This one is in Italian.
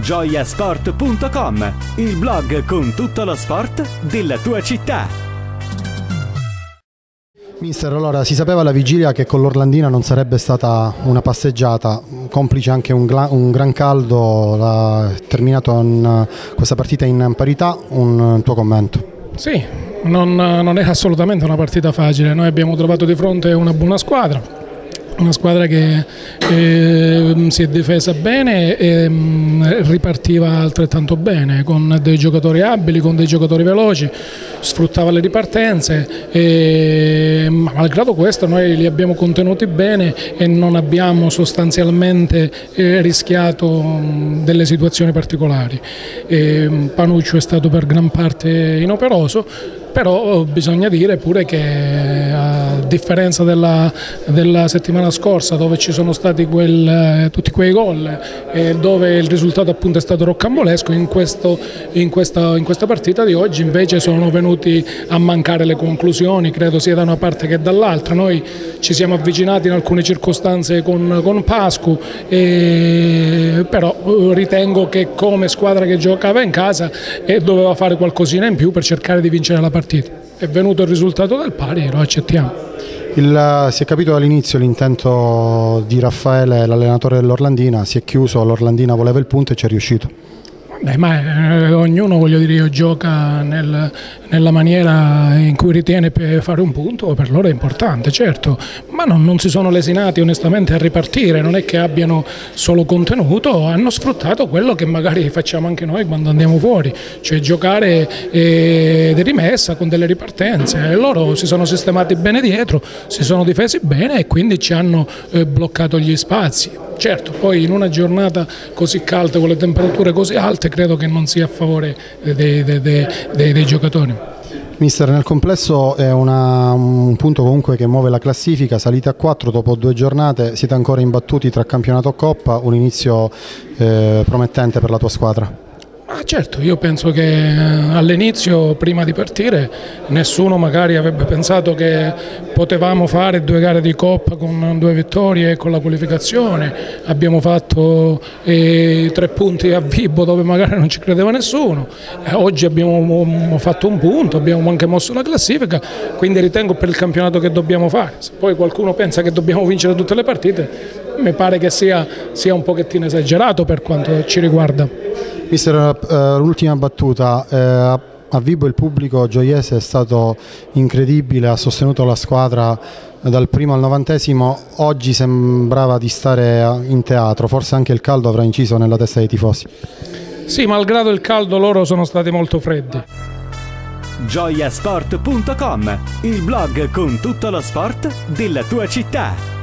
gioiasport.com, il blog con tutto lo sport della tua città. Mister, allora si sapeva alla vigilia che con l'Orlandina non sarebbe stata una passeggiata, complice anche un gran caldo, terminato questa partita in parità, un tuo commento? Sì, non è assolutamente una partita facile, noi abbiamo trovato di fronte una buona squadra, che si è difesa bene e ripartiva altrettanto bene, con dei giocatori abili, con dei giocatori veloci, sfruttava le ripartenze e malgrado questo noi li abbiamo contenuti bene e non abbiamo sostanzialmente rischiato delle situazioni particolari. Panuccio è stato per gran parte inoperoso, però bisogna dire pure che a differenza della settimana scorsa, dove ci sono stati tutti quei gol e dove il risultato appunto è stato roccambolesco, in questa partita di oggi invece sono venuti a mancare le conclusioni, credo sia da una parte che dall'altra. Noi ci siamo avvicinati in alcune circostanze con Pascu, però ritengo che come squadra che giocava in casa doveva fare qualcosina in più per cercare di vincere la partita. È venuto il risultato del pari e lo accettiamo. Si è capito dall'inizio l'intento di Raffaele, l'allenatore dell'Orlandina, si è chiuso, l'Orlandina voleva il punto e ci è riuscito. Beh, ma ognuno, voglio dire, io gioca nella maniera in cui ritiene per fare un punto, per loro è importante, certo, ma non si sono lesinati onestamente a ripartire, non è che abbiano solo contenuto, hanno sfruttato quello che magari facciamo anche noi quando andiamo fuori, cioè giocare di rimessa con delle ripartenze. E loro si sono sistemati bene dietro, si sono difesi bene e quindi ci hanno bloccato gli spazi. Certo, poi in una giornata così calda, con le temperature così alte, credo che non sia a favore dei giocatori. Mister, nel complesso è un punto comunque che muove la classifica, salite a 4 dopo 2 giornate, siete ancora imbattuti tra campionato e Coppa, un inizio promettente per la tua squadra. Ah, certo, io penso che all'inizio, prima di partire, nessuno magari avrebbe pensato che potevamo fare 2 gare di Coppa con 2 vittorie e con la qualificazione. Abbiamo fatto 3 punti a Vibo dove magari non ci credeva nessuno. Oggi abbiamo fatto un punto, abbiamo anche mosso la classifica, quindi ritengo per il campionato che dobbiamo fare. Se poi qualcuno pensa che dobbiamo vincere tutte le partite, mi pare che sia un pochettino esagerato per quanto ci riguarda. Mister, l'ultima battuta, a Vibo il pubblico gioiese è stato incredibile, ha sostenuto la squadra dal primo al 90°, oggi sembrava di stare in teatro, forse anche il caldo avrà inciso nella testa dei tifosi. Sì, malgrado il caldo loro sono stati molto freddi. Gioiasport.com, il blog con tutto lo sport della tua città.